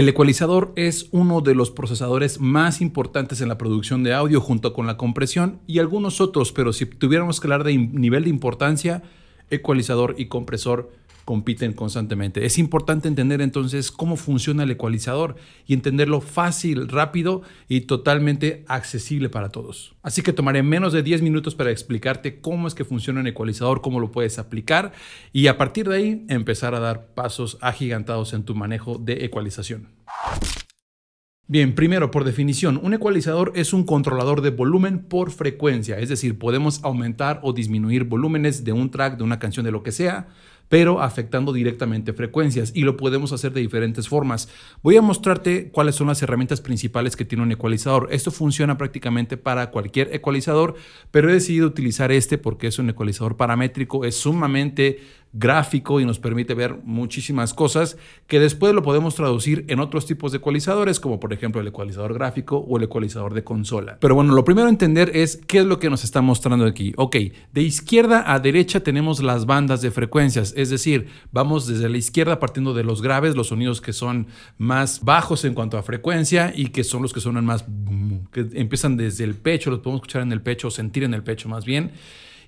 El ecualizador es uno de los procesadores más importantes en la producción de audio junto con la compresión y algunos otros, pero si tuviéramos que hablar de nivel de importancia, ecualizador y compresor compiten constantemente. Es importante entender entonces cómo funciona el ecualizador y entenderlo fácil, rápido y totalmente accesible para todos. Así que tomaré menos de 10 minutos para explicarte cómo es que funciona un ecualizador, cómo lo puedes aplicar y a partir de ahí empezar a dar pasos agigantados en tu manejo de ecualización. Bien, primero, por definición, un ecualizador es un controlador de volumen por frecuencia, es decir, podemos aumentar o disminuir volúmenes de un track, de una canción, de lo que sea, pero afectando directamente frecuencias, y lo podemos hacer de diferentes formas. Voy a mostrarte cuáles son las herramientas principales que tiene un ecualizador. Esto funciona prácticamente para cualquier ecualizador, pero he decidido utilizar este porque es un ecualizador paramétrico, es sumamente gráfico y nos permite ver muchísimas cosas que después lo podemos traducir en otros tipos de ecualizadores, como por ejemplo el ecualizador gráfico o el ecualizador de consola. Pero bueno, lo primero a entender es qué es lo que nos está mostrando aquí. Ok, de izquierda a derecha tenemos las bandas de frecuencias, es decir, vamos desde la izquierda partiendo de los graves, los sonidos que son más bajos en cuanto a frecuencia y que son los que suenan más, que empiezan desde el pecho, los podemos escuchar en el pecho, sentir en el pecho más bien,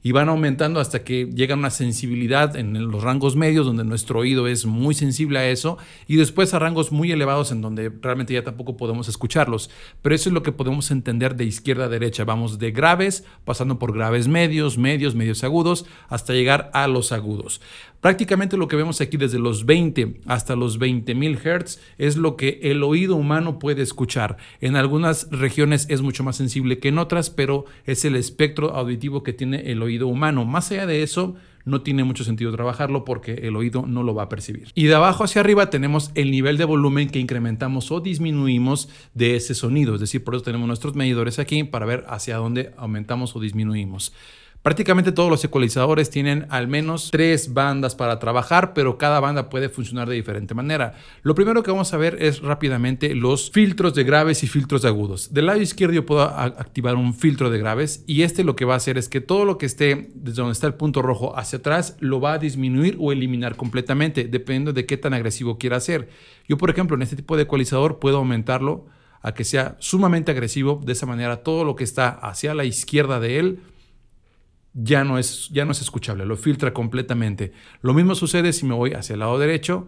y van aumentando hasta que llega una sensibilidad en los rangos medios, donde nuestro oído es muy sensible a eso, y después a rangos muy elevados en donde realmente ya tampoco podemos escucharlos. Pero eso es lo que podemos entender de izquierda a derecha. Vamos de graves, pasando por graves medios, medios agudos, hasta llegar a los agudos. Prácticamente lo que vemos aquí desde los 20 hasta los 20.000 Hz es lo que el oído humano puede escuchar. En algunas regiones es mucho más sensible que en otras, pero es el espectro auditivo que tiene el oído humano. Más allá de eso, no tiene mucho sentido trabajarlo porque el oído no lo va a percibir. Y de abajo hacia arriba tenemos el nivel de volumen que incrementamos o disminuimos de ese sonido. Es decir, por eso tenemos nuestros medidores aquí para ver hacia dónde aumentamos o disminuimos. Prácticamente todos los ecualizadores tienen al menos 3 bandas para trabajar, pero cada banda puede funcionar de diferente manera. Lo primero que vamos a ver es rápidamente los filtros de graves y filtros de agudos. Del lado izquierdo yo puedo activar un filtro de graves y este lo que va a hacer es que todo lo que esté desde donde está el punto rojo hacia atrás lo va a disminuir o eliminar completamente, dependiendo de qué tan agresivo quiera ser. Yo, por ejemplo, en este tipo de ecualizador puedo aumentarlo a que sea sumamente agresivo. De esa manera todo lo que está hacia la izquierda de él ya no es escuchable, lo filtra completamente. Lo mismo sucede si me voy hacia el lado derecho.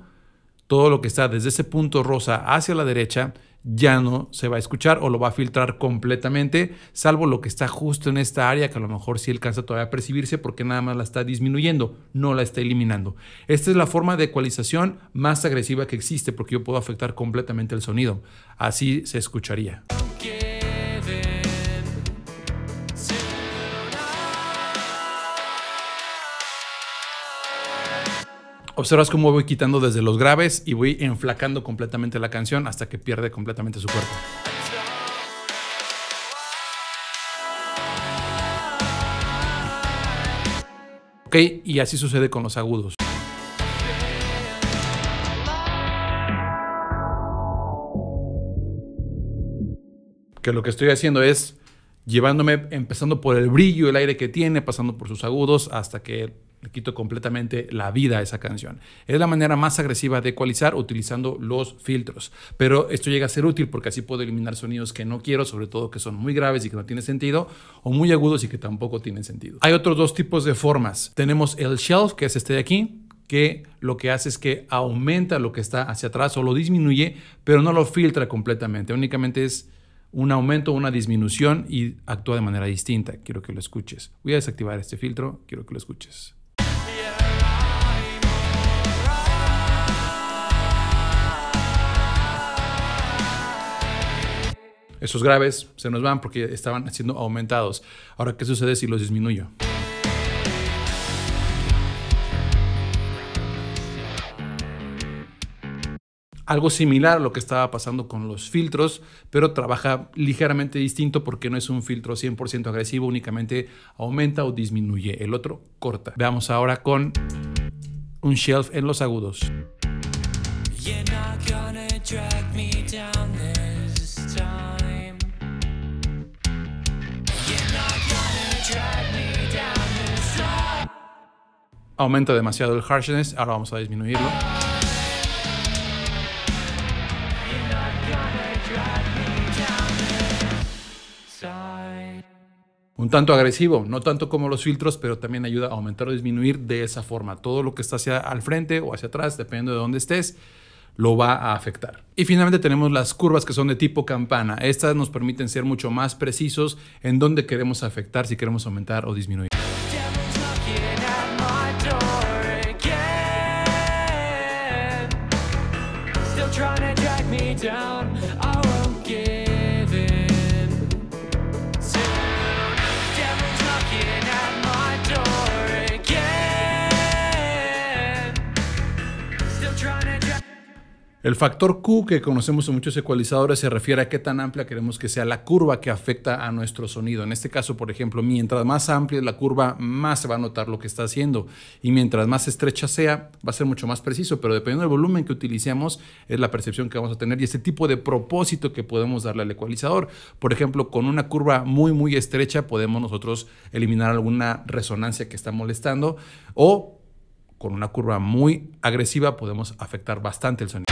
Todo lo que está desde ese punto rosa hacia la derecha ya no se va a escuchar o lo va a filtrar completamente, salvo lo que está justo en esta área que a lo mejor sí alcanza todavía a percibirse porque nada más la está disminuyendo, no la está eliminando. Esta es la forma de ecualización más agresiva que existe porque yo puedo afectar completamente el sonido. Así se escucharía. Observas cómo voy quitando desde los graves y voy enflacando completamente la canción hasta que pierde completamente su cuerpo. Ok, y así sucede con los agudos. Que lo que estoy haciendo es llevándome, empezando por el brillo, el aire que tiene, pasando por sus agudos hasta que le quito completamente la vida a esa canción. Es la manera más agresiva de ecualizar utilizando los filtros. Pero esto llega a ser útil porque así puedo eliminar sonidos que no quiero, sobre todo que son muy graves y que no tienen sentido, o muy agudos y que tampoco tienen sentido. Hay otros dos tipos de formas. Tenemos el shelf, que es este de aquí, que lo que hace es que aumenta lo que está hacia atrás o lo disminuye, pero no lo filtra completamente. Únicamente es un aumento o una disminución y actúa de manera distinta. Quiero que lo escuches. Voy a desactivar este filtro. Quiero que lo escuches. Esos graves se nos van porque estaban siendo aumentados. Ahora, ¿qué sucede si los disminuyo? Algo similar a lo que estaba pasando con los filtros, pero trabaja ligeramente distinto porque no es un filtro 100% agresivo, únicamente aumenta o disminuye. El otro corta. Veamos ahora con un shelf en los agudos. Aumenta demasiado el harshness, ahora vamos a disminuirlo. Un tanto agresivo, no tanto como los filtros, pero también ayuda a aumentar o disminuir de esa forma. Todo lo que está hacia al frente o hacia atrás, dependiendo de dónde estés, lo va a afectar. Y finalmente tenemos las curvas que son de tipo campana. Estas nos permiten ser mucho más precisos en dónde queremos afectar, si queremos aumentar o disminuir. El factor Q, que conocemos en muchos ecualizadores, se refiere a qué tan amplia queremos que sea la curva que afecta a nuestro sonido. En este caso, por ejemplo, mientras más amplia es la curva, más se va a notar lo que está haciendo. Y mientras más estrecha sea, va a ser mucho más preciso. Pero dependiendo del volumen que utilicemos, es la percepción que vamos a tener y este tipo de propósito que podemos darle al ecualizador. Por ejemplo, con una curva muy estrecha, podemos nosotros eliminar alguna resonancia que está molestando. O con una curva muy agresiva, podemos afectar bastante el sonido.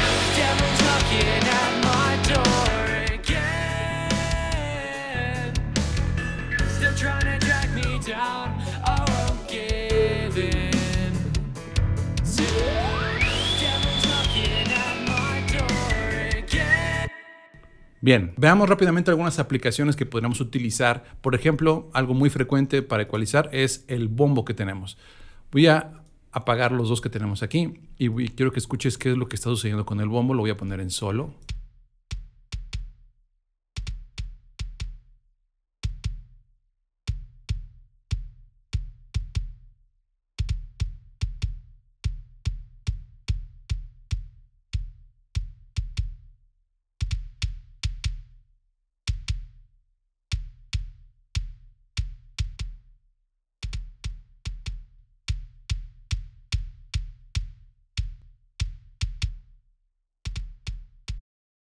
Bien, veamos rápidamente algunas aplicaciones que podríamos utilizar. Por ejemplo, algo muy frecuente para ecualizar es el bombo que tenemos. Voy a apagar los dos que tenemos aquí y quiero que escuches qué es lo que está sucediendo con el bombo. Lo voy a poner en solo.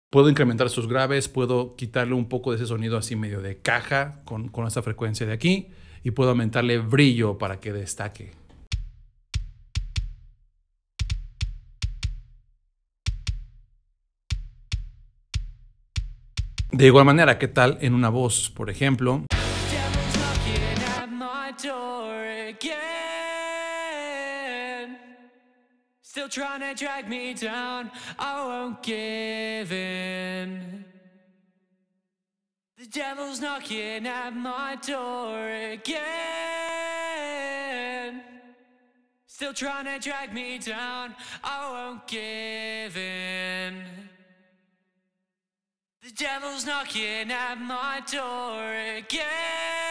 Puedo incrementar sus graves, puedo quitarle un poco de ese sonido así medio de caja con esta frecuencia de aquí y puedo aumentarle brillo para que destaque. De igual manera, ¿qué tal en una voz? Por ejemplo. Still trying to drag me down, I won't give in. The devil's knocking at my door again. Still trying to drag me down, I won't give in. The devil's knocking at my door again.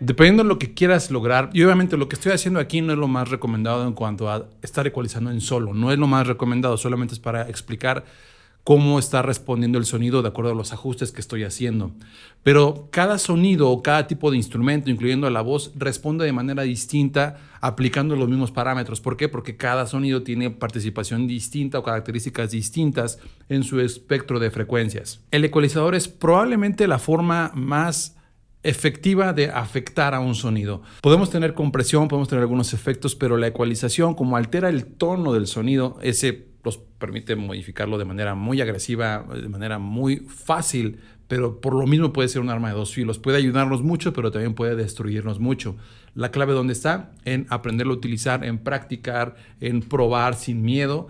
Dependiendo de lo que quieras lograr, y obviamente lo que estoy haciendo aquí no es lo más recomendado en cuanto a estar ecualizando en solo, no es lo más recomendado, solamente es para explicar cómo está respondiendo el sonido de acuerdo a los ajustes que estoy haciendo. Pero cada sonido o cada tipo de instrumento, incluyendo la voz, responde de manera distinta aplicando los mismos parámetros. ¿Por qué? Porque cada sonido tiene participación distinta o características distintas en su espectro de frecuencias. El ecualizador es probablemente la forma más efectiva de afectar a un sonido. Podemos tener compresión, podemos tener algunos efectos, pero la ecualización, como altera el tono del sonido, ese nos permite modificarlo de manera muy agresiva, de manera muy fácil, pero por lo mismo puede ser un arma de dos filos. Puede ayudarnos mucho, pero también puede destruirnos mucho. La clave, ¿dónde está? En aprenderlo a utilizar, en practicar, en probar sin miedo,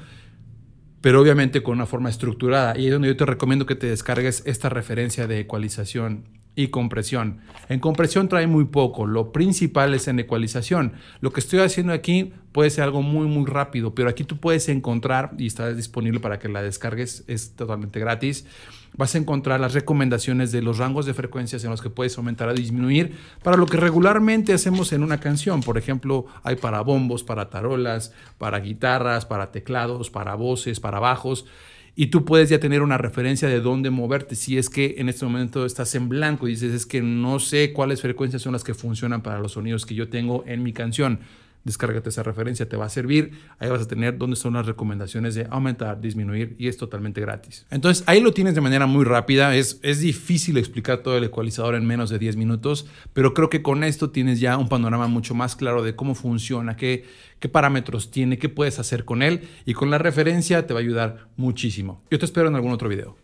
pero obviamente con una forma estructurada. Y es donde yo te recomiendo que te descargues esta referencia de ecualización y compresión. En compresión trae muy poco, lo principal es en ecualización. Lo que estoy haciendo aquí puede ser algo muy rápido, pero aquí tú puedes encontrar, y está disponible para que la descargues, es totalmente gratis, vas a encontrar las recomendaciones de los rangos de frecuencias en los que puedes aumentar o disminuir para lo que regularmente hacemos en una canción. Por ejemplo, hay para bombos, para tarolas, para guitarras, para teclados, para voces, para bajos. Y tú puedes ya tener una referencia de dónde moverte. Si es que en este momento estás en blanco y dices, es que no sé cuáles frecuencias son las que funcionan para los sonidos que yo tengo en mi canción. Descárgate esa referencia, te va a servir. Ahí vas a tener donde son las recomendaciones de aumentar, disminuir, y es totalmente gratis. Entonces ahí lo tienes de manera muy rápida. Es difícil explicar todo el ecualizador en menos de 10 minutos, pero creo que con esto tienes ya un panorama mucho más claro de cómo funciona, qué parámetros tiene, qué puedes hacer con él, y con la referencia te va a ayudar muchísimo. Yo te espero en algún otro video.